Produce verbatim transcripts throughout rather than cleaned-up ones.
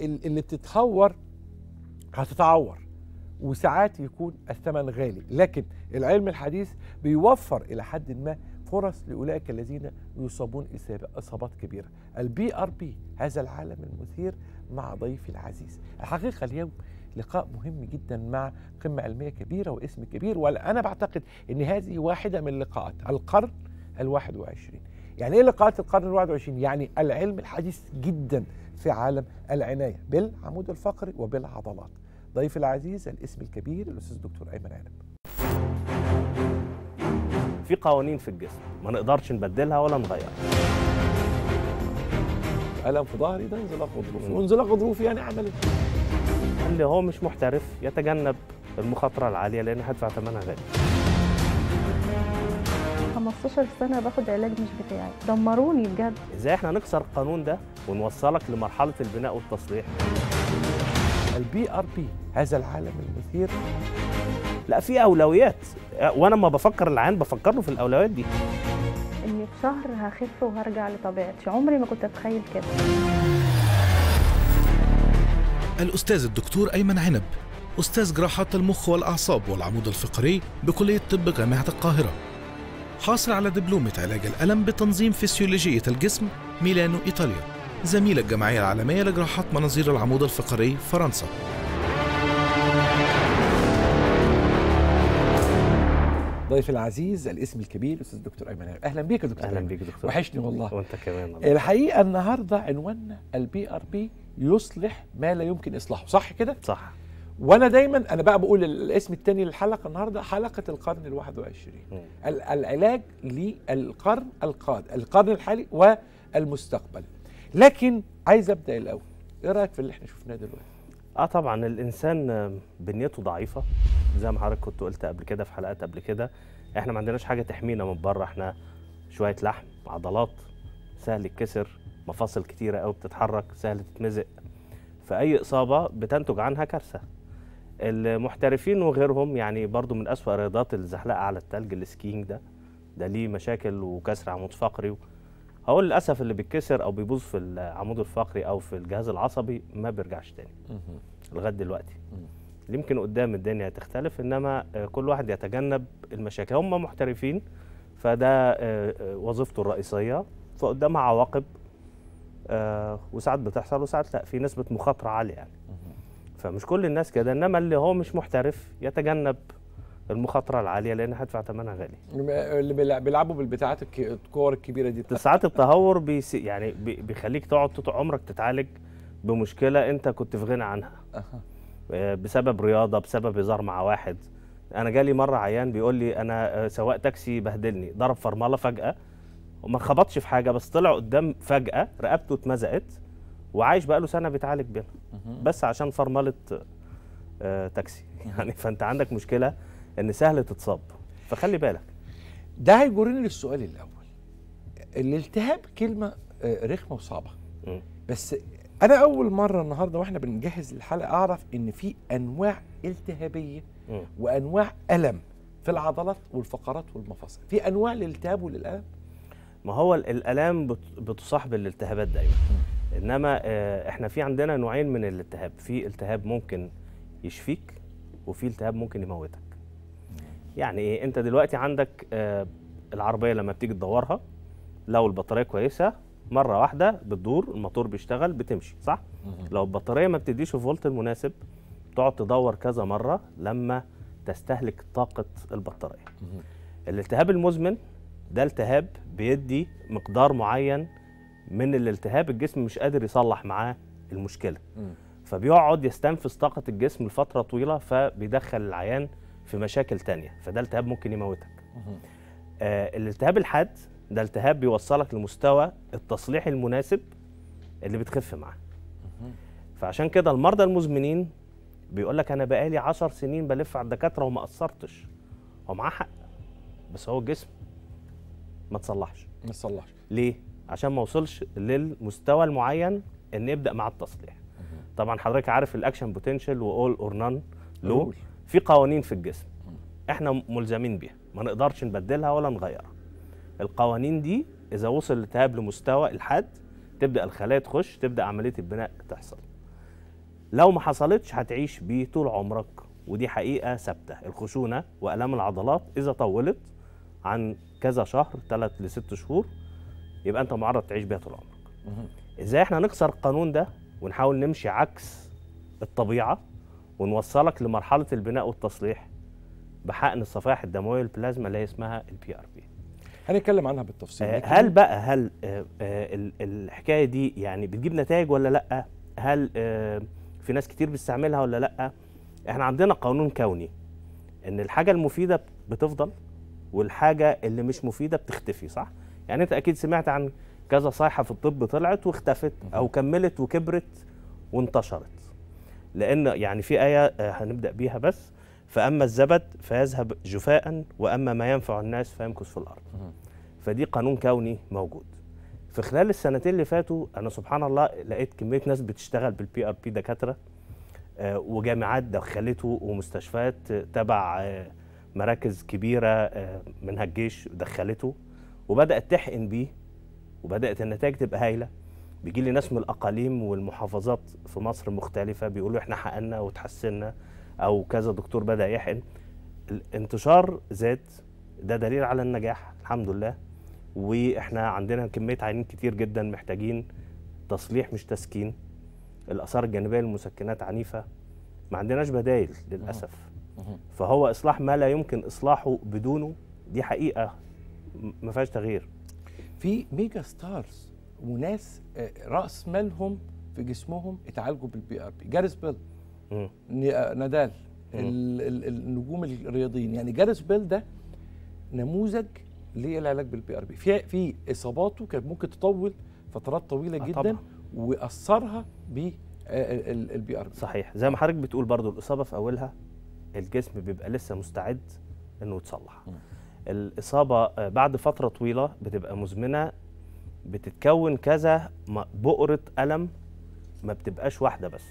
اللي بتتهور هتتعور، وساعات يكون الثمن غالي، لكن العلم الحديث بيوفر إلى حد ما فرص لأولئك الذين يصابون إصابات كبيرة. البي ار بي، هذا العالم المثير، مع ضيفي العزيز. الحقيقة اليوم لقاء مهم جدا مع قمة علمية كبيرة واسم كبير، وأنا بعتقد أن هذه واحدة من لقاءات القرن الواحد وعشرين. يعني إيه لقاءات القرن الواحد وعشرين؟ يعني العلم الحديث جدا في عالم العناية بالعمود الفقري وبالعضلات. ضيف العزيز الاسم الكبير الأستاذ الدكتور أيمن عنب. في قوانين في الجسم ما نقدرش نبدلها ولا نغيرها. ألم في ظهري ده انزلاق غضروفي، وانزلاق غضروفي يعني عملي. اللي هو مش محترف يتجنب المخاطرة العالية لأن هدفع ثمنها غالي. خمستاشر سنة باخد علاج مش بتاعي، دمروني بجد. إزاي إحنا نكسر القانون ده ونوصلك لمرحلة البناء والتصليح؟ البي ار بي، هذا العالم المثير. لا، في اولويات، وانا ما بفكر العين بفكر له في الاولويات دي. اني في شهر هخف وهرجع لطبيعتي، عمري ما كنت اتخيل كده. الاستاذ الدكتور ايمن عنب، استاذ جراحه المخ والاعصاب والعمود الفقري بكليه طب جامعه القاهره. حاصل على دبلومه علاج الالم بتنظيم فيسيولوجيه الجسم ميلانو ايطاليا، زميل الجمعيه العالميه لجراحه مناظير العمود الفقري فرنسا. ضيف العزيز الاسم الكبير الاستاذ الدكتور ايمن عنب. اهلا بيك يا دكتور. اهلا بيك يا دكتور، وحشني والله. وانت كمان والله. الحقيقه النهارده عنواننا البي ار بي يصلح ما لا يمكن اصلاحه، صح كده؟ صح. وانا دايما انا بقى بقول الاسم الثاني للحلقه النهارده، حلقه القرن الواحد وعشرين. العلاج للقرن القادم، القرن الحالي والمستقبل. لكن عايز ابدا الاول، ايه رايك في اللي احنا شفناه دلوقتي؟ اه طبعا الانسان بنيته ضعيفه زي ما حضرتك كنت قلت قبل كده في حلقات قبل كده. احنا ما عندناش حاجه تحمينا من بره، احنا شويه لحم، عضلات، سهل يتكسر، مفاصل كتيره قوي بتتحرك، سهل تتمزق، فاي اصابه بتنتج عنها كارثه. المحترفين وغيرهم يعني برضو من اسوأ رياضات الزحلقه على التلج، السكينج ده ده ليه مشاكل وكسر عمود فقري. هو للاسف اللي بيتكسر او بيبوظ في العمود الفقري او في الجهاز العصبي ما بيرجعش تاني لغايه دلوقتي. يمكن قدام الدنيا هتختلف، انما كل واحد يتجنب المشاكل. هم محترفين فده وظيفته الرئيسيه، فقدامها عواقب وساعات بتحصل وساعات لا، في نسبه مخاطره عاليه يعني. فمش كل الناس كده، انما اللي هو مش محترف يتجنب المخاطرة العالية لأن هدفع ثمنها غالي. اللي بيلعبوا بالبتاعات الكور الكبيرة دي، ساعات التهور بيس يعني بيخليك تقعد طول عمرك تتعالج بمشكلة أنت كنت في غنى عنها. أه. بسبب رياضة، بسبب هزار مع واحد. أنا جالي مرة عيان بيقول لي أنا سواق تاكسي بهدلني، ضرب فرملة فجأة وما خبطش في حاجة، بس طلع قدام فجأة رقبته اتمزقت وعايش بقاله سنة بيتعالج بيها. أه. بس عشان فرملة آه تاكسي يعني. فأنت عندك مشكلة ان سهل تتصاب، فخلي بالك. ده هيجرني للسؤال الاول. الالتهاب كلمه رخمه وصعبه. م. بس انا اول مره النهارده واحنا بنجهز الحلقه اعرف ان في انواع التهابيه م. وانواع الم في العضلات والفقرات والمفاصل. في انواع للالتهاب وللالم. ما هو الالام بتصاحب الالتهابات دايما. م. انما احنا في عندنا نوعين من الالتهاب، في التهاب ممكن يشفيك وفي التهاب ممكن يموتك. يعني ايه؟ انت دلوقتي عندك آه العربيه لما بتيجي تدورها لو البطاريه كويسه مره واحده بتدور، الموتور بيشتغل، بتمشي صح؟ لو البطاريه ما بتديش الفولت المناسب تقعد تدور كذا مره لما تستهلك طاقه البطاريه. الالتهاب المزمن ده التهاب بيدي مقدار معين من الالتهاب، الجسم مش قادر يصلح معاه المشكله فبيقعد يستنفذ طاقه الجسم لفتره طويله، فبيدخل العيان في مشاكل تانية، فده التهاب ممكن يموتك. آه الالتهاب الحاد ده التهاب بيوصلك لمستوى التصليح المناسب اللي بتخف معاه. فعشان كده المرضى المزمنين بيقول لك انا بقالي عشر سنين بلف على الدكاتره وما قصرتش. هو معاه حق، بس هو الجسم ما تصلحش. ما تصلحش. ليه؟ عشان ما وصلش للمستوى المعين ان يبدا مع التصليح. مه. طبعا حضرتك عارف الاكشن بوتنشال واول اور نان لو، في قوانين في الجسم احنا ملزمين بيها ما نقدرش نبدلها ولا نغيرها. القوانين دي اذا وصل الالتهاب لمستوى الحاد تبدا الخلايا تخش، تبدا عمليه البناء تحصل. لو ما حصلتش هتعيش بيه طول عمرك، ودي حقيقة ثابتة. الخشونة وآلام العضلات إذا طولت عن كذا شهر ثلاث لست شهور يبقى أنت معرض تعيش بيها طول عمرك. إزاي إحنا نكسر القانون ده ونحاول نمشي عكس الطبيعة ونوصلك لمرحلة البناء والتصليح بحقن الصفائح الدموية البلازما اللي هي اسمها البي ار بي. هنتكلم عنها بالتفصيل. هل بقى هل الحكاية دي يعني بتجيب نتائج ولا لأ؟ هل في ناس كتير بتستعملها ولا لأ؟ احنا عندنا قانون كوني ان الحاجة المفيدة بتفضل والحاجة اللي مش مفيدة بتختفي، صح؟ يعني انت اكيد سمعت عن كذا صيحة في الطب طلعت واختفت او كملت وكبرت وانتشرت، لان يعني في آية هنبدأ بيها بس، فأما الزبد فيذهب جفاء وأما ما ينفع الناس فيمكث في الأرض. فدي قانون كوني موجود. في خلال السنتين اللي فاتوا أنا سبحان الله لقيت كمية ناس بتشتغل بالبي ار بي، دكاترة وجامعات دخلته ومستشفيات تبع مراكز كبيرة منها الجيش دخلته وبدأت تحقن بيه وبدأت النتائج تبقى هايلة. بيجي لي ناس من الأقاليم والمحافظات في مصر مختلفة بيقولوا إحنا حقنا وتحسنا، أو كذا دكتور بدأ يحقن، الانتشار زاد، ده دليل على النجاح الحمد لله. وإحنا عندنا كمية عيانين كتير جدا محتاجين تصليح مش تسكين، الآثار الجانبية للمسكنات عنيفة، ما عندناش بدايل للأسف، فهو إصلاح ما لا يمكن إصلاحه بدونه، دي حقيقة ما فيهاش تغيير. في ميجا ستارز وناس رأس مالهم في جسمهم اتعالجوا بالبي آر بي، جاريث بيل، نادال، النجوم الرياضيين، يعني جاريث بيل ده نموذج للعلاج بالبي ار بي. في في اصاباته كانت ممكن تطول فترات طويله جدا واثرها بالبي ار بي. صحيح، زي ما حضرتك بتقول برضو الاصابه في اولها الجسم بيبقى لسه مستعد انه يتصلح. الاصابه بعد فتره طويله بتبقى مزمنه، بتتكون كذا بؤره الم، ما بتبقاش واحده بس.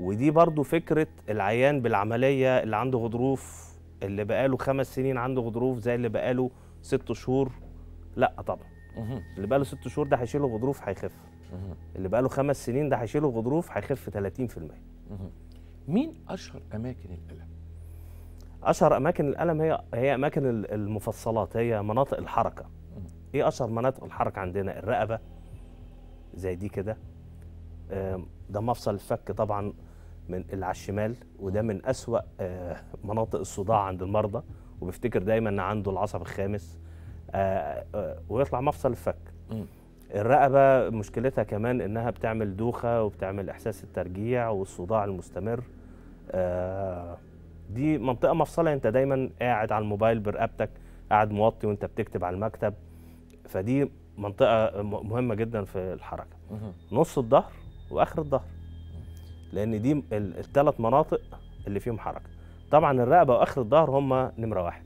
ودي برضو فكرة العيان بالعملية، اللي عنده غضروف، اللي بقاله خمس سنين عنده غضروف زي اللي بقاله ست شهور، لا طبعا. اللي بقاله ست شهور ده هيشيله غضروف هيخف. اللي بقاله خمس سنين ده هيشيله غضروف هيخف ثلاثين بالمئة. مين أشهر أماكن الألم؟ أشهر أماكن الألم هي هي أماكن المفصلات، هي مناطق الحركة. إيه أشهر مناطق الحركة عندنا؟ الرقبة زي دي كده، ده مفصل الفك طبعا من اللي على الشمال، وده من أسوأ مناطق الصداع عند المرضى، وبيفتكر دايما ان عنده العصب الخامس ويطلع مفصل الفك. الرقبه مشكلتها كمان انها بتعمل دوخه وبتعمل احساس الترجيع والصداع المستمر، دي منطقه مفصله، انت دايما قاعد على الموبايل برقبتك، قاعد موطي وانت بتكتب على المكتب، فدي منطقه مهمه جدا في الحركه. نص الظهر واخر الظهر، لان دي الثلاث مناطق اللي فيهم حركه. طبعا الرقبه واخر الظهر هما نمره واحد،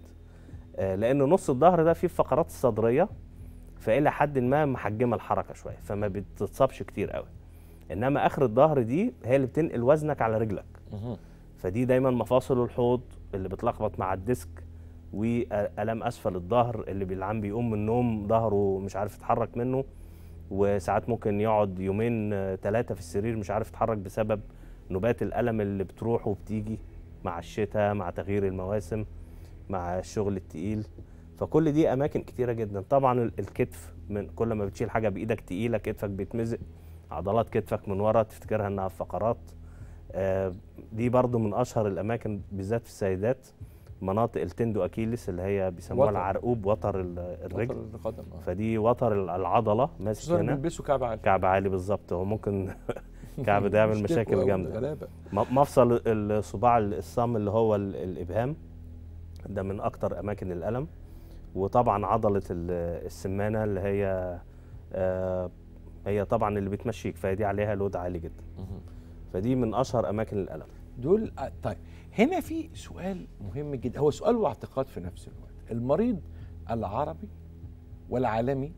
لان نص الظهر ده فيه الفقرات الصدريه، فالى حد ما محجمه الحركه شويه فما بتتصابش كتير قوي، انما اخر الظهر دي هي اللي بتنقل وزنك على رجلك، فدي دايما مفاصل الحوض اللي بتلخبط مع الديسك، والام اسفل الظهر اللي بيلعن بيقوم من النوم ظهره مش عارف يتحرك منه، وساعات ممكن يقعد يومين ثلاثه في السرير مش عارف يتحرك بسبب نوبات الالم اللي بتروح وبتيجي مع الشتاء، مع تغيير المواسم، مع الشغل التقيل، فكل دي اماكن كتيره جدا. طبعا الكتف، من كل ما بتشيل حاجه بايدك تقيله كتفك بيتمزق، عضلات كتفك من ورا تفتكرها انها فقرات، دي برضو من اشهر الاماكن بالذات في السيدات، مناطق التندو اكيليس اللي هي بيسموها العرقوب، وتر الرجل، وتر القدم، فدي وتر العضله ماسك هنا، بيلبسوا كعب عالي، كعب عالي بالظبط، هو ممكن كعب ده يعمل مشاكل جامده. مفصل الصباع الصم اللي هو الابهام ده من اكتر اماكن الالم، وطبعا عضله السمانه اللي هي آه هي طبعا اللي بتمشيك، فدي عليها لود عالي جدا، فدي من اشهر اماكن الالم دول. طيب هنا في سؤال مهم جدا، هو سؤال واعتقاد في نفس الوقت، المريض العربي والعالمي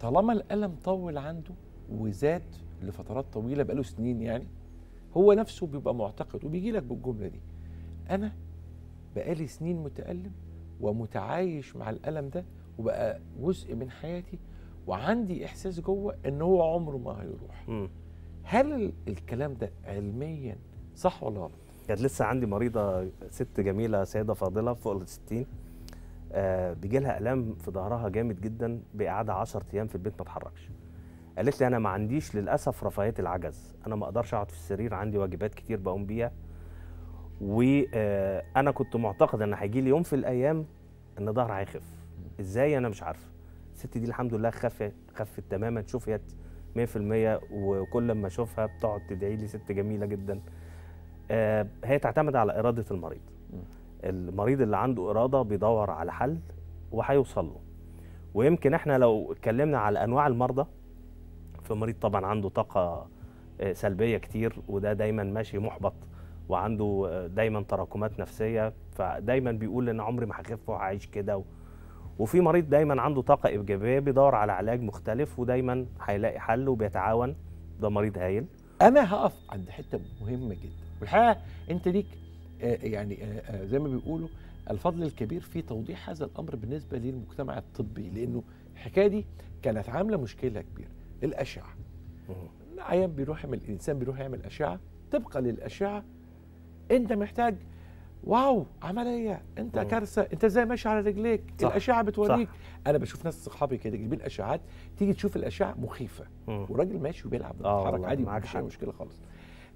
طالما الألم طول عنده وزاد لفترات طويلة بقاله سنين، يعني هو نفسه بيبقى معتقد وبيجي لك بالجملة دي، أنا بقالي سنين متألم ومتعايش مع الألم ده وبقى جزء من حياتي، وعندي إحساس جوه إن هو عمره ما هيروح. هل الكلام ده علميا صح ولا غلط؟ كانت لسه عندي مريضه ست جميله سيده فاضله فوق ال ستين آه بيجي لها الام في ظهرها جامد جدا، بقعدها عشرة ايام في البيت ما اتحركش. قالت لي انا ما عنديش للاسف رفاهيه العجز، انا ما اقدرش اقعد في السرير، عندي واجبات كتير بقوم بيها، وانا كنت معتقد ان هيجي لي يوم في الايام ان ظهرها هيخف. ازاي انا مش عارفه. الست دي الحمد لله خفت خفت تماما، شفيت مية في المية، وكل ما اشوفها بتقعد تدعي لي، ست جميله جدا. هي تعتمد على اراده المريض. المريض اللي عنده اراده بيدور على حل وهيوصل له. ويمكن احنا لو اتكلمنا على انواع المرضى، فمريض طبعا عنده طاقه سلبيه كتير وده دايما ماشي محبط وعنده دايما تراكمات نفسيه، فدايما بيقول ان عمري ما هخف وهعيش كده. وفي مريض دايما عنده طاقه ايجابيه بيدور على علاج مختلف ودايما هيلاقي حل وبيتعاون، ده مريض هايل. انا هقف عند حته مهمه جدا، والحقيقه انت ليك يعني زي ما بيقولوا الفضل الكبير في توضيح هذا الامر بالنسبه للمجتمع الطبي، لانه الحكايه دي كانت عامله مشكله كبيره. الاشعه، العيان بيروح يعمل، الانسان بيروح يعمل اشعه، طبقا للاشعه انت محتاج واو عمليه، انت كارثه، انت ازاي ماشي على رجليك، الاشعه بتوريك. انا بشوف ناس صحابي كده جايبين اشعات، تيجي تشوف الاشعه مخيفه، وراجل ماشي وبيلعب وبيتحرك عادي ومفيش اي مشكله خالص.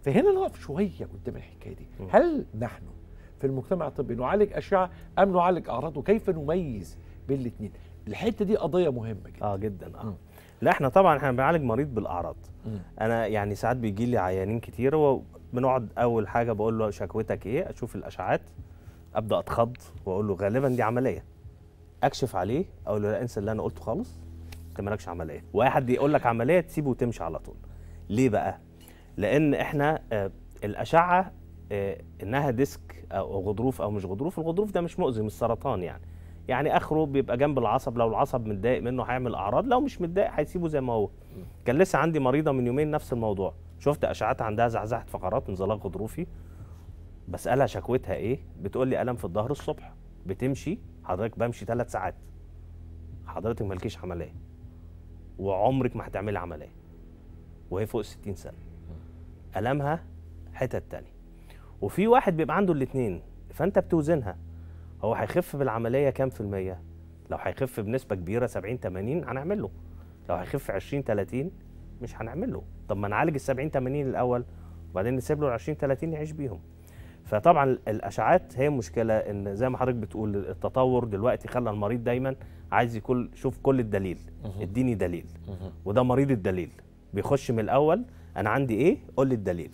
فهنا نقف شويه قدام الحكايه دي. هل نحن في المجتمع الطبي نعالج اشعه ام نعالج اعراض، وكيف نميز بين الاثنين؟ الحته دي قضيه مهمه جدا. اه جدا اه لا احنا طبعا احنا بنعالج مريض بالاعراض. مم. انا يعني ساعات بيجي لي عيانين كتير وبنقعد اول حاجه بقول له شكوتك ايه؟ اشوف الاشعات، ابدا اتخض واقول له غالبا دي عمليه. اكشف عليه اقول له لا انسى اللي انا قلته خالص، انت مالكش عمليه. واحد يقول لك عمليه تسيبه وتمشي على طول. ليه بقى؟ لان احنا آه الاشعه آه انها ديسك او غضروف او مش غضروف، الغضروف ده مش مؤذي، مش سرطان يعني. يعني اخره بيبقى جنب العصب، لو العصب متضايق منه هيعمل اعراض، لو مش متضايق هيسيبه زي ما هو. كان لسه عندي مريضه من يومين نفس الموضوع، شفت اشعات عندها زحزحه فقرات، انزلاق غضروفي. بسالها شكوتها ايه؟ بتقول لي الم في الظهر الصبح، بتمشي حضرتك بمشي ثلاث ساعات. حضرتك مالكيش عمليه وعمرك ما هتعملي عمليه، وهي فوق ستين سنة. المها حتت تانية. وفي واحد بيبقى عنده الاثنين، فانت بتوزنها، هو هيخف بالعمليه كام في الميه؟ لو هيخف بنسبه كبيره سبعين تمانين هنعمل له، لو هيخف عشرين تلاتين مش هنعمل له. طب ما نعالج ال سبعين تمانين الاول وبعدين نسيب له ال عشرين تلاتين يعيش بيهم. فطبعا الاشعات هي مشكله، ان زي ما حضرتك بتقول التطور دلوقتي خلى المريض دايما عايز يكون شوف كل الدليل، اديني دليل. وده مريض الدليل، بيخش من الاول انا عندي ايه؟ قول لي الدليل.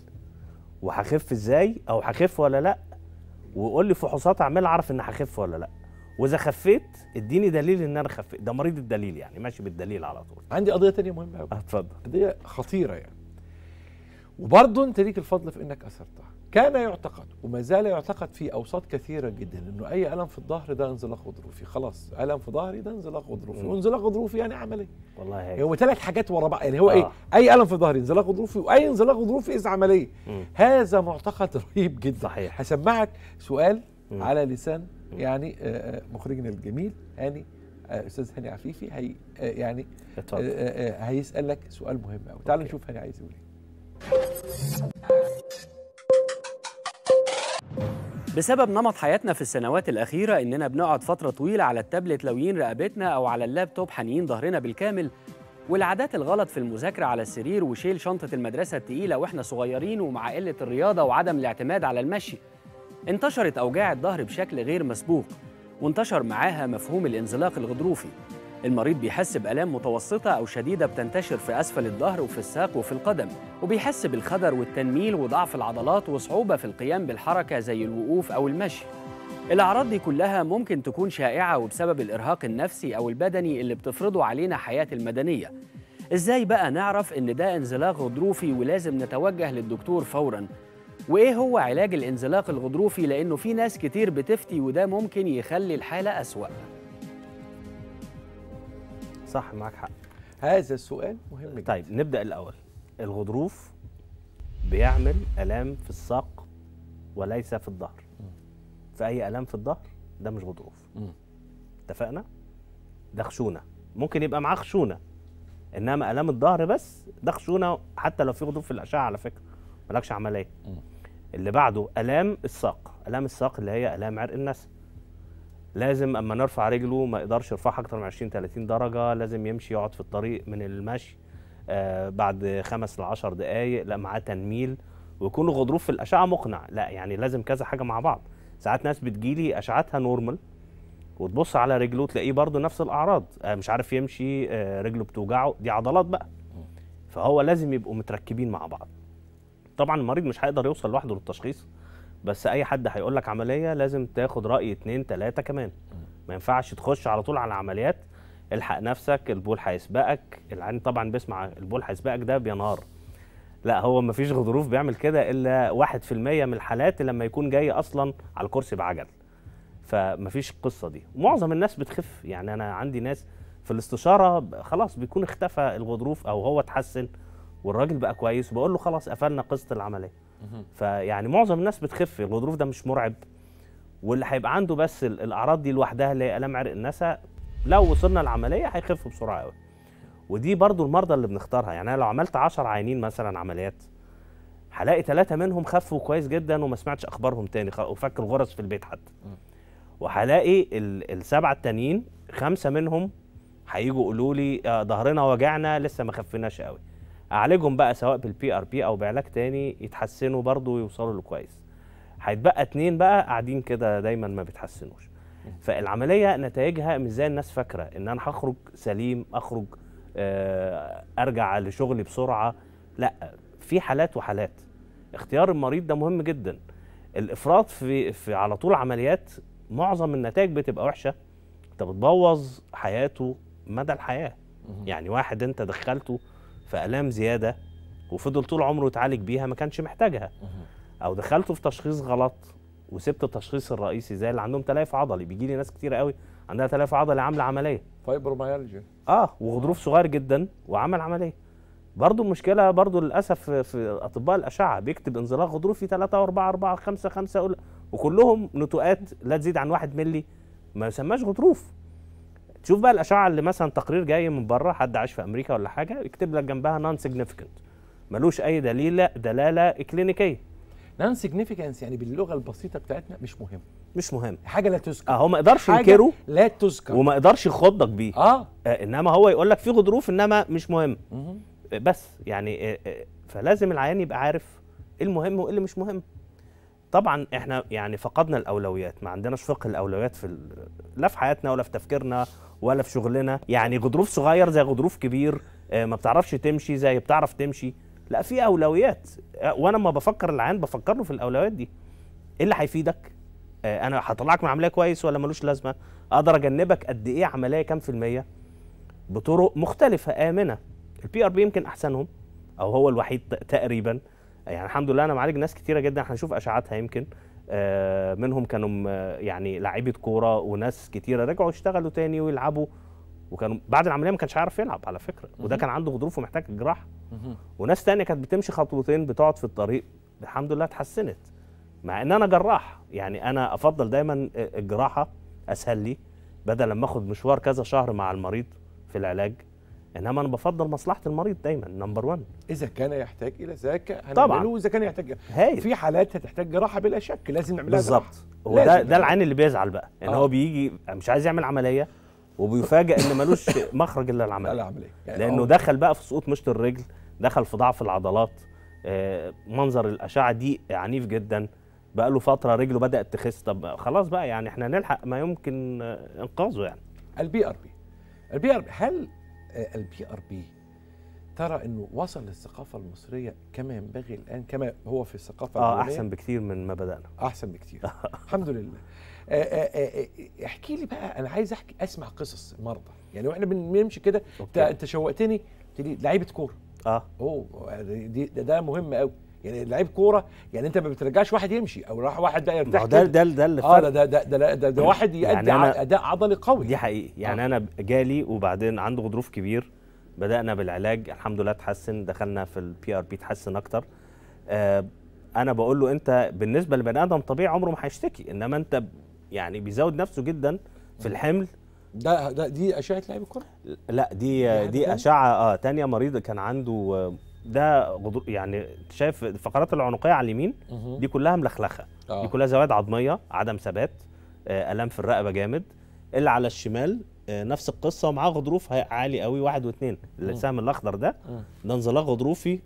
وهخف ازاي؟ او هخف ولا لا؟ وقول لي فحوصات اعملها اعرف ان هخف ولا لا، واذا خفيت اديني دليل ان انا خفيت. ده مريض الدليل يعني، ماشي بالدليل على طول. عندي قضيه ثانيه مهمه قوي. اتفضل. قضيه خطيره يعني، وبرضه انت ليك الفضل في انك اثرتها. كان يعتقد وما زال يعتقد في اوساط كثيره جدا انه اي الم في الظهر ده انزلاق غضروفي، خلاص الم في ظهري ده انزلاق غضروفي، وانزلاق غضروفي يعني عمليه. والله هيك هو ثلاث حاجات ورا بعض يعني، هو آه. ايه؟ اي الم في ظهري انزلاق غضروفي، واي انزلاق غضروفي اذا عمليه. مم. هذا معتقد رهيب جدا. صحيح. هسمعك سؤال مم. على لسان يعني مخرجنا الجميل هاني، استاذ هاني عفيفي، هي يعني هيسالك سؤال مهم قوي. تعال نشوف هاني عايز يقول ايه. بسبب نمط حياتنا في السنوات الأخيرة إننا بنقعد فترة طويلة على التابلت لويين رقبتنا، أو على اللابتوب حنيين ظهرنا بالكامل، والعادات الغلط في المذاكرة على السرير، وشيل شنطة المدرسة التقيلة وإحنا صغيرين، ومع قلة الرياضة وعدم الاعتماد على المشي، انتشرت أوجاع الظهر بشكل غير مسبوق، وانتشر معاها مفهوم الانزلاق الغضروفي. المريض بيحس بآلام متوسطة أو شديدة بتنتشر في أسفل الظهر وفي الساق وفي القدم، وبيحس بالخدر والتنميل وضعف العضلات وصعوبة في القيام بالحركة زي الوقوف أو المشي. الأعراض دي كلها ممكن تكون شائعة وبسبب الإرهاق النفسي أو البدني اللي بتفرضه علينا حياة المدنية. إزاي بقى نعرف إن ده انزلاق غضروفي ولازم نتوجه للدكتور فوراً؟ وإيه هو علاج الانزلاق الغضروفي؟ لأنه في ناس كتير بتفتي وده ممكن يخلي الحالة أسوأ. صح، معاك حق. هذا السؤال مهم جدا. طيب نبدأ الأول. الغضروف بيعمل آلام في الساق وليس في الظهر. فأي آلام في الظهر ده مش غضروف. اتفقنا؟ ده خشونة، ممكن يبقى معاه خشونة انما الام الظهر بس ده خشونه حتى لو في غضوف في الاشعه على فكره مالكش عمليه. اللي بعده الام الساق، الام الساق اللي هي الام عرق النسا. لازم اما نرفع رجله ما يقدرش يرفعها اكتر من عشرين تلاتين درجه، لازم يمشي يقعد في الطريق من المشي آه بعد خمس ل عشر دقائق، لا معاه تنميل، ويكون غضروف في الاشعه مقنع، لا يعني لازم كذا حاجه مع بعض. ساعات ناس بتجيلي اشعتها نورمال وتبص على رجله تلاقيه برضه نفس الاعراض، مش عارف يمشي، رجله بتوجعه، دي عضلات بقى. فهو لازم يبقوا متركبين مع بعض. طبعا المريض مش هيقدر يوصل لوحده للتشخيص، بس اي حد هيقول لك عمليه لازم تاخد راي اتنين تلاته كمان. ما ينفعش تخش على طول على عمليات، الحق نفسك، البول هيسبقك، العين طبعا بيسمع البول هيسبقك ده بينهار. لا هو ما فيش غضروف بيعمل كده الا واحد في المية من الحالات لما يكون جاي اصلا على الكرسي بعجل. فمفيش القصه دي، معظم الناس بتخف، يعني انا عندي ناس في الاستشاره خلاص بيكون اختفى الغضروف او هو اتحسن والراجل بقى كويس، وبقول له خلاص قفلنا قصه العمليه. فيعني معظم الناس بتخف، الغضروف ده مش مرعب، واللي هيبقى عنده بس الاعراض دي لوحدها اللي هي الام عرق النسا لو وصلنا العمليه هيخف بسرعه قوي. ودي برضو المرضى اللي بنختارها، يعني انا لو عملت عشرة عيانين مثلا عمليات هلاقي ثلاثه منهم خفوا كويس جدا وما سمعتش اخبارهم تاني وفكوا غرز في البيت حتى. وهلاقي السبعه التانيين خمسه منهم هيجوا يقولوا لي ظهرنا وجعنا لسه ما خفناش قوي. اعالجهم بقى سواء بالبي ار بي او بعلاج تاني يتحسنوا برضه ويوصلوا لكويس. هيتبقى اتنين بقى قاعدين كده دايما ما بيتحسنوش. فالعمليه نتائجها مش زي الناس فاكره ان انا هخرج سليم، اخرج آه ارجع لشغلي بسرعه، لا في حالات وحالات. اختيار المريض ده مهم جدا. الافراط في, في على طول عمليات معظم النتائج بتبقى وحشه، انت بتبوظ حياته مدى الحياه. يعني واحد انت دخلته في الام زياده وفضل طول عمره يتعالج بيها ما كانش محتاجها، او دخلته في تشخيص غلط وسبت التشخيص الرئيسي زي اللي عندهم تليف عضلي. بيجي لي ناس كتير قوي عندها تليف عضلي عامله عمليه فايبرمايولوجي اه وغضروف صغير جدا وعمل عمليه. برضو المشكله برضو للاسف في اطباء الاشعه بيكتب انزلاق غضروفي تلاتة واربعة اربعة خمسة خمسة وكلهم نتوءات لا تزيد عن واحد مللي، ما يسماش غضروف. تشوف بقى الاشعه اللي مثلا تقرير جاي من بره، حد عايش في امريكا ولا حاجه، يكتب لك جنبها نون سيجنيفيكانت، ملوش اي دليله دلاله كلينيكيه. نون سيجنيفيكانس يعني باللغه البسيطه بتاعتنا مش مهم، مش مهم، حاجه لا تذكر. اه هو ما يقدرش ينكره، لا تذكر، وما يقدرش يخضك بيه. آه. اه انما هو يقول لك في غضروف انما مش مهم. مه. بس يعني فلازم العيان يبقى عارف ايه المهم وايه اللي مش مهم. طبعا احنا يعني فقدنا الاولويات، ما عندناش فقه الاولويات في لا في حياتنا ولا في تفكيرنا ولا في شغلنا. يعني غضروف صغير زي غضروف كبير، ما بتعرفش تمشي زي بتعرف تمشي، لا في اولويات. وانا لما بفكر العيان بفكر له في الاولويات دي، ايه اللي هيفيدك؟ انا هطلعك من عمليه كويس ولا ملوش لازمه؟ اقدر اجنبك قد ايه عمليه كام في الميه؟ بطرق مختلفه امنه. البي ار بي يمكن احسنهم او هو الوحيد تقريبا. يعني الحمد لله انا معالج ناس كتيره جدا هنشوف اشعتها، يمكن آه منهم كانوا يعني لعيبه كوره وناس كتيره رجعوا يشتغلوا تاني ويلعبوا، وكانوا بعد العمليه ما كانش عارف يلعب على فكره، وده كان عنده غضروف ومحتاج جراحه. وناس تانيه كانت بتمشي خطوتين بتقعد في الطريق، الحمد لله اتحسنت، مع ان انا جراح. يعني انا افضل دايما الجراحه اسهل لي بدل لما اخد مشوار كذا شهر مع المريض في العلاج، انما انا بفضل مصلحه المريض دايما نمبر واحد. اذا كان يحتاج الى ذاك هنعمله، اذا كان يحتاج هاي. في حالات هتحتاج جراحه بلا شك لازم نعملها بالظبط. وده ده العين اللي بيزعل بقى ان يعني هو بيجي مش عايز يعمل عمليه وبيفاجئ ان ملوش مخرج الا العمليه، يعني لانه دخل بقى في سقوط مشط الرجل، دخل في ضعف العضلات، آه منظر الاشعه دي عنيف جدا، بقى له فتره رجله بدات تخس. طب خلاص بقى يعني احنا نلحق ما يمكن انقاذه. يعني البي ار بي البي ار بي هل البي ار بي ترى انه وصل للثقافه المصريه كما ينبغي الان كما هو في الثقافه اه احسن بكتير من ما بدانا؟ احسن بكتير الحمد لله. احكي لي بقى، انا عايز احكي اسمع قصص المرضى. يعني واحنا بنمشي كده انت شوقتني لعيبه كوره. اه اوه دي ده, ده مهم قوي. يعني لعيب كوره يعني انت ما بترجعش واحد يمشي او راح واحد بقى يرتاح. ده ده ده اللي اه ده ده ده, ده, ده واحد يؤدي يعني اداء عضلي قوي. دي حقيقي. يعني آه. انا جالي وبعدين عنده غضروف كبير، بدانا بالعلاج الحمد لله اتحسن، دخلنا في البي ار بي اتحسن اكتر. آه انا بقول له انت بالنسبه لبني ادم طبيعي عمره ما هيشتكي، انما انت يعني بيزود نفسه جدا في الحمل ده, ده دي اشعه لاعب الكره؟ لا دي دي اشعه اه ثانيه. مريض كان عنده ده غضروف، يعني شايف الفقرات العنقيه على اليمين دي كلها ملخلخه، آه. دي كلها زوائد عظميه، عدم ثبات، الام في الرقبه جامد. اللي على الشمال نفس القصه ومعاه غضروف عالي قوي واحد واثنين، السهم الاخضر ده ده انزلاق غضروفي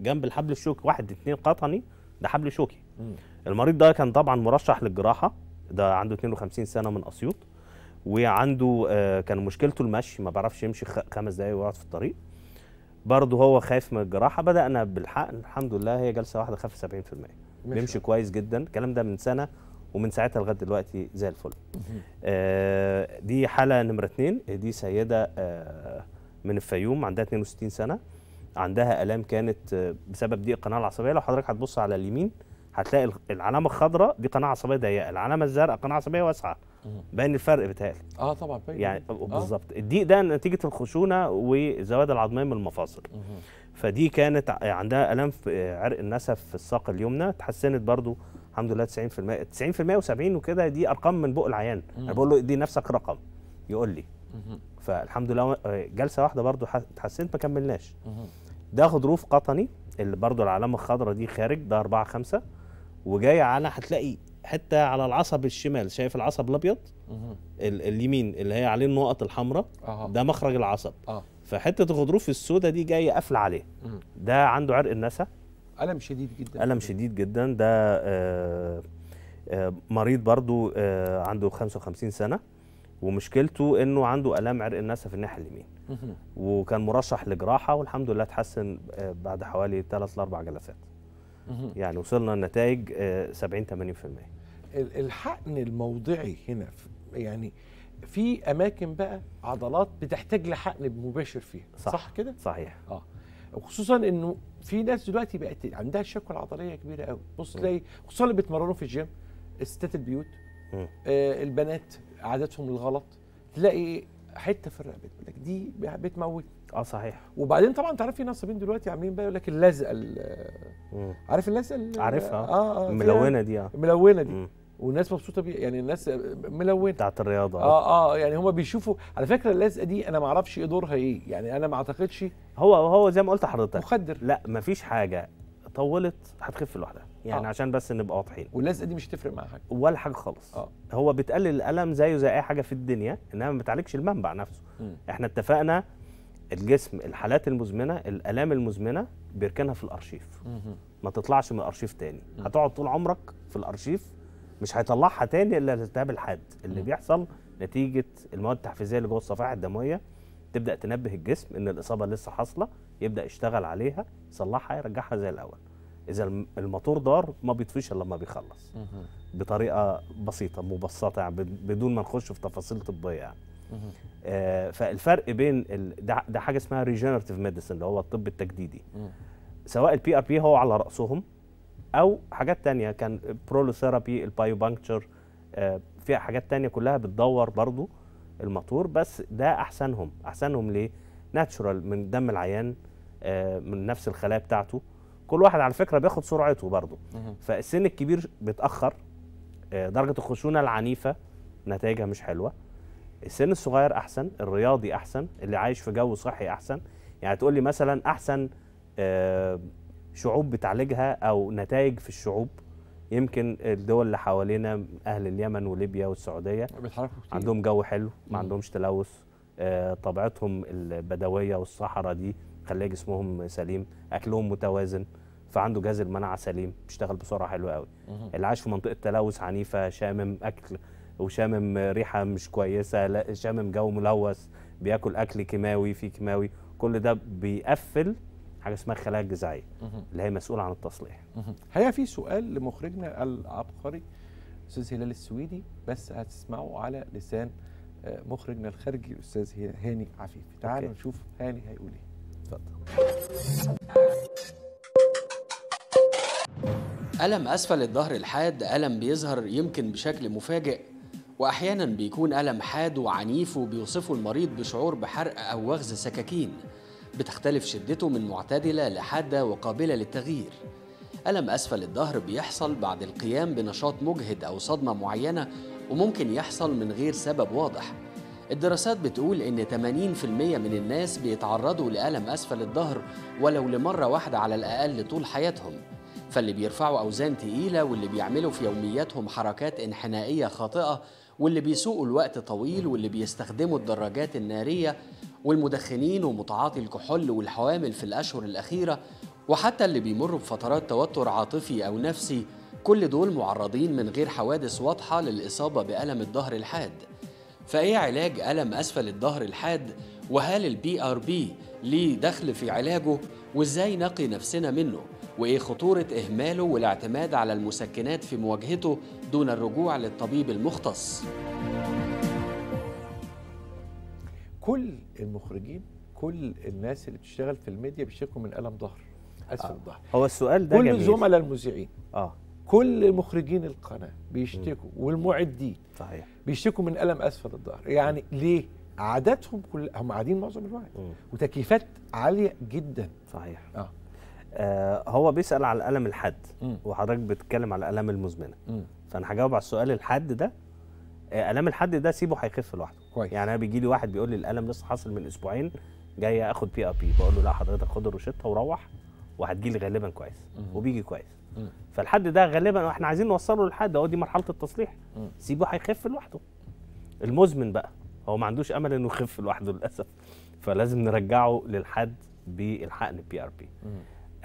جنب الحبل الشوكي، واحد اثنين قطني، ده حبل شوكي. المريض ده كان طبعا مرشح للجراحه، ده عنده اثنين وخمسين سنه من اسيوط، وعنده كان مشكلته المشي، ما بيعرفش يمشي خمس دقايق ويقعد في الطريق. برضه هو خايف من الجراحه، بدانا بالحقن الحمد لله، هي جلسه واحده خف سبعين بالمية، بيمشي كويس جدا. الكلام ده من سنه ومن ساعتها لغايه دلوقتي زي الفل. آه دي حاله نمره اتنين، دي سيده آه من الفيوم، عندها اثنين وستين سنه، عندها الام كانت آه بسبب ضيق القناه العصبيه. لو حضرتك هتبص على اليمين هتلاقي العلامه الخضراء دي قناه عصبيه ضيقه، العلامه الزرقاء قناه عصبيه واسعه. باين الفرق بتاعي؟ اه طبعا باين يعني آه. بالظبط. الضيق ده نتيجه الخشونه والزوائد العظميه من المفاصل. مه. فدي كانت عندها الام في عرق النسف في الساق اليمنى، اتحسنت برضو الحمد لله تسعين بالمية وسبعين وكده. دي ارقام من بق العيان، انا بقول له ادي نفسك رقم يقول لي. مه. فالحمد لله جلسه واحده برضو اتحسنت، ما كملناش. مه. ده غضروف قطني، اللي برضو العلامه الخضراء دي خارج، ده أربعة خمسة، وجاي على هتلاقي حتى على العصب الشمال، شايف العصب الابيض اليمين اللي هي عليه النقط الحمراء، آه. ده مخرج العصب، آه. فحته الغضروف السوداء دي جايه قافله عليه. مه. ده عنده عرق النسا، الم شديد جدا، الم شديد جدا. ده آه آه مريض برضو آه عنده خمسة وخمسين سنه، ومشكلته انه عنده الام عرق النسا في الناحيه اليمين، وكان مرشح لجراحه والحمد لله اتحسن آه بعد حوالي ثلاث لاربع جلسات. يعني وصلنا لنتائج سبعين ثمانين بالمية. الحقن الموضعي هنا يعني في اماكن بقى عضلات بتحتاج لحقن مباشر فيها، صح, صح كده؟ صحيح. اه وخصوصا انه في ناس دلوقتي بقت عندها شكوى عضليه كبيره قوي، بص تلاقي خصوصا اللي بيتمرنوا في الجيم، ستات البيوت، آه البنات عاداتهم الغلط، تلاقي حته في الرقبه بتقول لك دي بتموت. اه صحيح. وبعدين طبعا تعرف في ناصبين دلوقتي عاملين بقى يقول لك اللزقه، عارف اللزقه؟ عارفها اه اه الملونه دي، اه الملونه دي. مم. والناس مبسوطه بيها، يعني الناس ملونه بتاعت الرياضه. اه اه يعني هم بيشوفوا على فكره اللزقه دي، انا ما اعرفش ايه دورها ايه، يعني انا ما اعتقدش هو هو زي ما قلت لحضرتك مخدر، لا ما فيش حاجه طولت هتخف لوحدها، يعني آه. عشان بس نبقى واضحين، واللزقه دي مش تفرق معاها حاجه ولا حاجه خالص. آه. هو بتقلل الالم زيه زي اي حاجه في الدنيا، انما ما بتعالجش المنبع نفسه. م. احنا اتفقنا الجسم الحالات المزمنه، الالام المزمنه بيركنها في الارشيف، ما تطلعش من الارشيف تاني. مم. هتقعد طول عمرك في الارشيف، مش هيطلعها تاني الا تقابل حد. اللي مم. بيحصل نتيجه المواد التحفيزيه اللي جوه الصفائح الدمويه تبدا تنبه الجسم ان الاصابه لسه حاصله، يبدا يشتغل عليها، يصلحها، يرجعها زي الاول. اذا الموتور دار ما بيطفيش الا لما بيخلص. مم. بطريقه بسيطه مبسطه، يعني بدون ما نخش في تفاصيل طبيه يعني. آه فالفرق بين ال... ده, ده حاجه اسمها ريجينرتف ميديسن، اللي هو الطب التجديدي، سواء البي ار بي هو على راسهم او حاجات تانية، كان برولو سيرابي، البايوبانكتر، آه فيها حاجات تانية كلها بتدور برضو الموتور، بس ده احسنهم. احسنهم ليه؟ ناتشورال، من دم العيان، آه من نفس الخلايا بتاعته. كل واحد على فكره بياخد سرعته برضو. مم. فالسن الكبير بيتاخر، آه درجه الخشونه العنيفه نتائجها مش حلوه. السن الصغير احسن، الرياضي احسن، اللي عايش في جو صحي احسن. يعني تقول لي مثلا احسن آه شعوب بتعالجها او نتائج في الشعوب، يمكن الدول اللي حوالينا اهل اليمن وليبيا والسعوديه عندهم جو حلو، ما عندهمش تلوث، آه طبيعتهم البدويه والصحراء دي خلي جسمهم سليم، اكلهم متوازن، فعنده جهاز المناعه سليم، بيشتغل بسرعه حلوه قوي. اللي عايش في منطقه تلوث عنيفه، شامم اكل وشامم ريحه مش كويسه، لا شامم جو ملوث، بياكل اكل كيماوي فيه كيماوي، كل ده بيقفل حاجه اسمها الخلايا الجذعيه اللي هي مسؤوله عن التصليح. هي في سؤال لمخرجنا العبقري استاذ هلال السويدي، بس هتسمعوا على لسان مخرجنا الخارجي الاستاذ هاني عفيفي. تعالوا نشوف هاني هيقول ايه. اتفضل. الم اسفل الظهر الحاد الم بيظهر يمكن بشكل مفاجئ، واحيانا بيكون الم حاد وعنيف وبيوصفه المريض بشعور بحرق او وغز سكاكين. بتختلف شدته من معتدله لحاده وقابله للتغيير. الم اسفل الظهر بيحصل بعد القيام بنشاط مجهد او صدمه معينه، وممكن يحصل من غير سبب واضح. الدراسات بتقول ان ثمانين بالمئة من الناس بيتعرضوا لألم أسفل الظهر ولو لمرة واحدة على الأقل طول حياتهم، فاللي بيرفعوا أوزان تقيلة واللي بيعملوا في يومياتهم حركات انحنائية خاطئة واللي بيسوقوا الوقت طويل واللي بيستخدموا الدراجات النارية والمدخنين ومتعاطي الكحول والحوامل في الأشهر الأخيرة وحتى اللي بيمروا بفترات توتر عاطفي أو نفسي، كل دول معرضين من غير حوادث واضحة للإصابة بألم الظهر الحاد. فإيه علاج ألم أسفل الظهر الحاد؟ وهل البي ار بي ليه دخل في علاجه؟ وإزاي نقي نفسنا منه؟ وإيه خطورة إهماله والاعتماد على المسكنات في مواجهته دون الرجوع للطبيب المختص؟ كل المخرجين، كل الناس اللي بتشتغل في الميديا بيشتكوا من ألم ظهر أسفل آه. الظهر. هو السؤال ده كل جميل. الزملاء المذيعين آه. كل مخرجين القناة بيشتكوا والمعدين صحيح بيشتكوا من ألم أسفل الظهر. يعني ليه؟ عاداتهم كل هم قاعدين معظم الوقت وتكييفات عالية جدا صحيح آه. آه هو بيسأل على الألم الحاد وحضرتك بتتكلم على الألم المزمنة م. فأنا هجاوب على السؤال الحاد ده. ألم الحد ده سيبه هيخف لوحده كويس. يعني انا بيجي لي واحد بيقول لي الالم لسه حاصل من اسبوعين، جاي اخد بي ار بي، بقول له لا حضرتك خد الروشته وروح وهتجي لي غالبا كويس م. وبيجي كويس م. فالحد ده غالبا احنا عايزين نوصله للحد، هو دي مرحله التصليح م. سيبه هيخف لوحده. المزمن بقى هو ما عندوش امل انه يخف لوحده للاسف، فلازم نرجعه للحد بالحقن البي ار بي.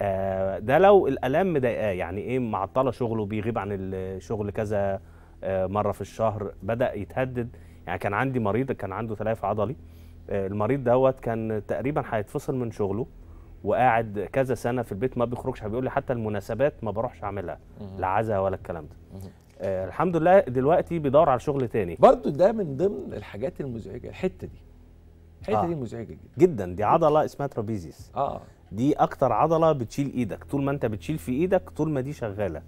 آه ده لو الالام مضايقاه، يعني ايه معطله شغله، بيغيب عن الشغل كذا مرة في الشهر، بدأ يتهدد. يعني كان عندي مريض كان عنده تليف عضلي، المريض دوت كان تقريبا هيتفصل من شغله وقاعد كذا سنة في البيت ما بيخرجش، بيقول لي حتى المناسبات ما بروحش أعملها، لا عزاء ولا الكلام ده. آه الحمد لله دلوقتي بيدور على شغل تاني. برضه ده من ضمن الحاجات المزعجة، الحتة دي الحتة آه. دي مزعجة جدا. دي عضلة اسمها تروبيزيس آه. دي أكتر عضلة بتشيل إيدك، طول ما أنت بتشيل في إيدك طول ما دي شغالة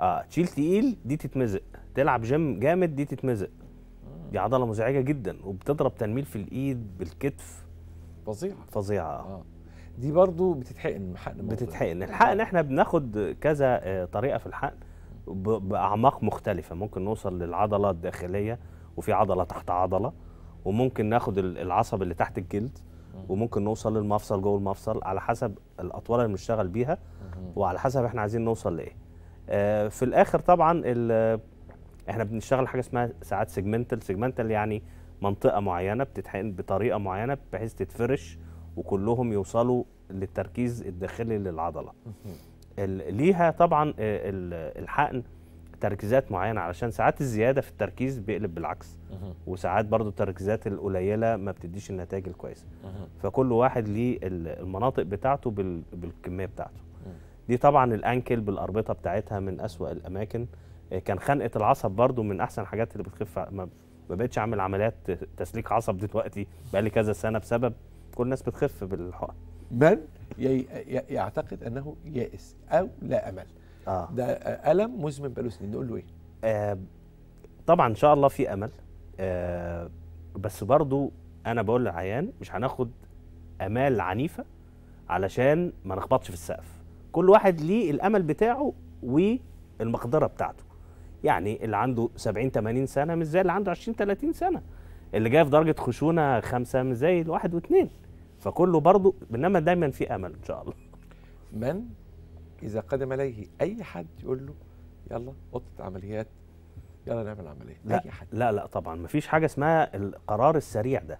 آه. تشيل تقيل دي تتمزق، تلعب جيم جامد دي تتمزق. دي عضله مزعجه جدا وبتضرب تنميل في الايد بالكتف، فظيعه فظيعه آه. دي برضو بتتحقن حقن، بتتحقن الحقن. احنا بناخد كذا طريقه في الحقن باعماق مختلفه، ممكن نوصل للعضله الداخليه وفي عضله تحت عضله، وممكن ناخد العصب اللي تحت الجلد، وممكن نوصل للمفصل جوه المفصل، على حسب الاطوال اللي بنشتغل بيها وعلى حسب احنا عايزين نوصل لايه. آه في الاخر طبعا احنا بنشتغل حاجه اسمها ساعات سيجمنتال. سيجمنتال يعني منطقه معينه بتتحقن بطريقه معينه بحيث تتفرش وكلهم يوصلوا للتركيز الداخلي للعضله. ليها طبعا الحقن تركيزات معينه، علشان ساعات الزياده في التركيز بيقلب بالعكس، وساعات برضو التركيزات القليله ما بتديش النتائج الكويسه، فكل واحد ليه المناطق بتاعته بالكميه بتاعته. دي طبعا الانكل بالاربطه بتاعتها من أسوأ الاماكن. كان خنقه العصب برضو من احسن الحاجات اللي بتخف. ما بقتش اعمل عمليات تسليك عصب دلوقتي بقالي كذا سنه بسبب كل الناس بتخف بالحقن. من يعتقد انه يائس او لا امل آه. ده الم مزمن بقاله سنين، نقول له ايه؟ آه طبعا ان شاء الله في امل آه، بس برضو انا بقول للعيان مش هناخد امال عنيفه علشان ما نخبطش في السقف. كل واحد ليه الامل بتاعه والمقدره بتاعته. يعني اللي عنده سبعين ثمانين سنه مش زي اللي عنده عشرين ثلاثين سنه، اللي جاي في درجه خشونه خمسه مش زي الواحد واثنين، فكله برضه، انما دايما في امل ان شاء الله. من اذا قدم عليه اي حد يقول له يلا اوضه عمليات، يلا نعمل عمليه، لا اي حد. لا لا طبعا مفيش حاجه اسمها القرار السريع ده،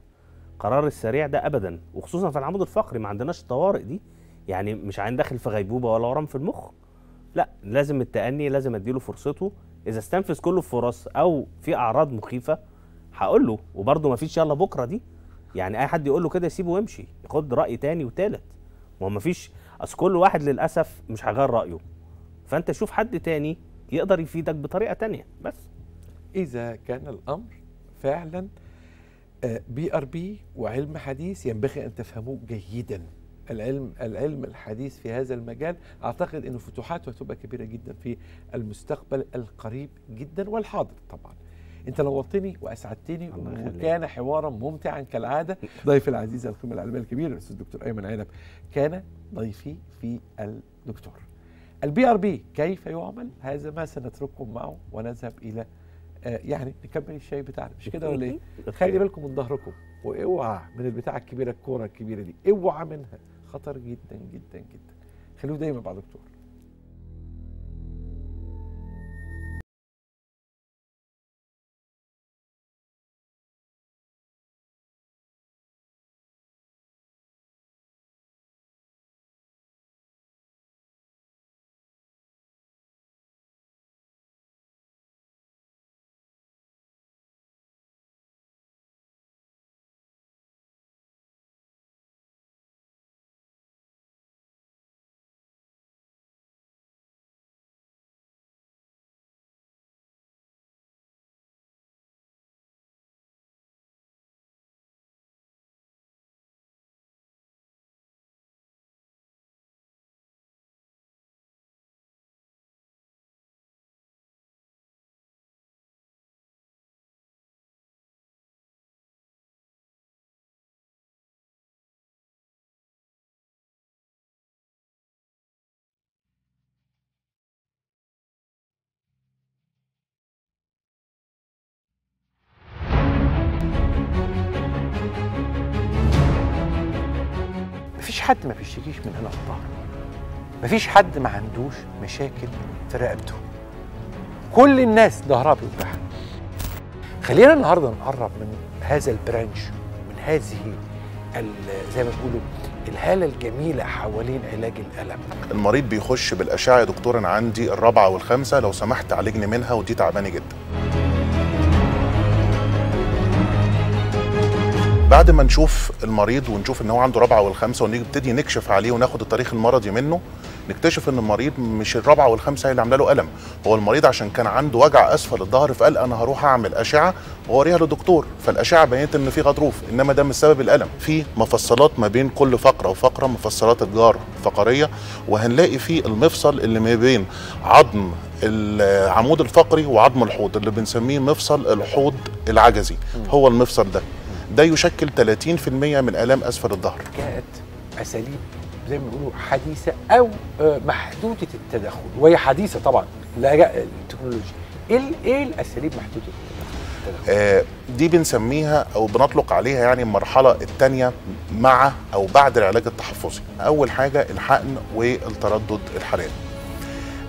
القرار السريع ده ابدا، وخصوصا في العمود الفقري ما عندناش الطوارئ دي، يعني مش هندخل في غيبوبه ولا ورم في المخ، لا لازم التأني، لازم اديله فرصته. إذا استنفذ كله الفرص أو في أعراض مخيفة هقول له، وبرضه مفيش يلا بكرة دي، يعني أي حد يقول له كده سيبه وامشي، خد رأي تاني وتالت، ما هو مفيش، أصل كل واحد للأسف مش هيغير رأيه، فأنت شوف حد تاني يقدر يفيدك بطريقة تانية بس. إذا كان الأمر فعلا بي آر بي وعلم حديث ينبغي أن تفهموه جيدا. العلم العلم الحديث في هذا المجال اعتقد انه فتوحاته هتبقى كبيره جدا في المستقبل القريب جدا والحاضر. طبعا انت نورتني واسعدتني وكان حوارا ممتعا كالعاده. ضيفي العزيز القيمه العلميه الكبيره الاستاذ الدكتور ايمن عنب كان ضيفي في الدكتور. البي ار بي كيف يعمل، هذا ما سنترككم معه ونذهب الى يعني نكمل الشاي بتاعنا مش كده ولا ايه؟ خلي بالكم من ظهركم واوعى من البتاعه الكبيره، الكوره الكبيره دي اوعى منها، خطر جدا جدا جدا. خلوه دايما مع دكتور. مفيش حد ما بيشتكيش من هنا في الظهر، مفيش حد ما عندوش مشاكل في رقبته، كل الناس ظهرها بيوجعها. خلينا النهارده نقرب من هذا البرانش، من هذه زي ما بيقولوا الهاله الجميله حوالين علاج الالم. المريض بيخش بالاشعه يا دكتور انا عندي الرابعه والخامسه لو سمحت عالجني منها ودي تعبانه جدا. بعد ما نشوف المريض ونشوف ان هو عنده رابعه والخامسه ونبتدي نكشف عليه وناخد التاريخ المرضي منه، نكتشف ان المريض مش الرابعه والخامسه هي اللي عامله له الم، هو المريض عشان كان عنده وجع اسفل الظهر فقال انا هروح اعمل اشعه واوريها للدكتور، فالاشعه بينت ان في غضروف، انما ده مش سبب الالم. في مفصلات ما بين كل فقره وفقره، مفصلات الجار فقريه، وهنلاقي فيه المفصل اللي ما بين عظم العمود الفقري وعظم الحوض اللي بنسميه مفصل الحوض العجزي، هو المفصل ده ده يشكل ثلاثين بالمئة من آلام أسفل الظهر. جاءت أساليب زي ما بيقولوا حديثة أو محدودة التدخل، وهي حديثة طبعا لا التكنولوجيا. إيه الأساليب محدودة التدخل؟ آه دي بنسميها أو بنطلق عليها يعني المرحلة الثانية مع أو بعد العلاج التحفظي. أول حاجة الحقن والتردد الحراري.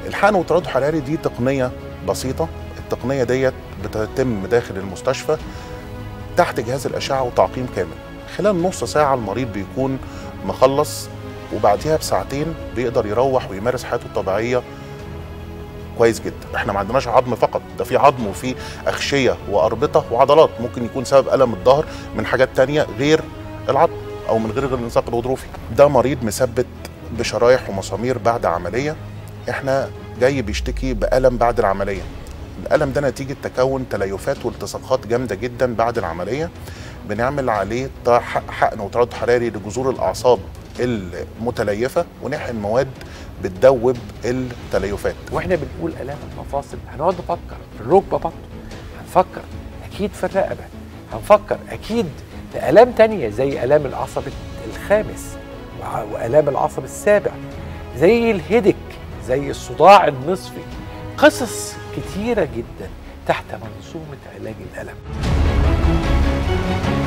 الحقن والتردد الحراري دي تقنية بسيطة، التقنية ديت بتتم داخل المستشفى تحت جهاز الأشعة وتعقيم كامل. خلال نص ساعة المريض بيكون مخلص، وبعديها بساعتين بيقدر يروح ويمارس حياته الطبيعية كويس جدا. احنا ما عندناش عظم فقط، ده في عظم وفي أغشية وأربطة وعضلات، ممكن يكون سبب ألم الظهر من حاجات تانية غير العظم أو من غير الانساق الغضروفي. ده مريض مثبت بشرايح ومسامير بعد عملية، احنا جاي بيشتكي بألم بعد العملية. الألم ده نتيجة تكون تليفات والتصاقات جامدة جدا بعد العملية، بنعمل عليه حقن وتردد حراري لجذور الأعصاب المتليفة ونحقن مواد بتدوب التليفات. واحنا بنقول ألام المفاصل هنقعد نفكر في الركبة برضه، هنفكر أكيد في الرقبة، هنفكر أكيد في آلام تانية زي آلام العصب الخامس وآلام العصب السابع، زي الهيدك، زي الصداع النصفي، قصص كتيرة جدا تحت منظومة علاج الألم.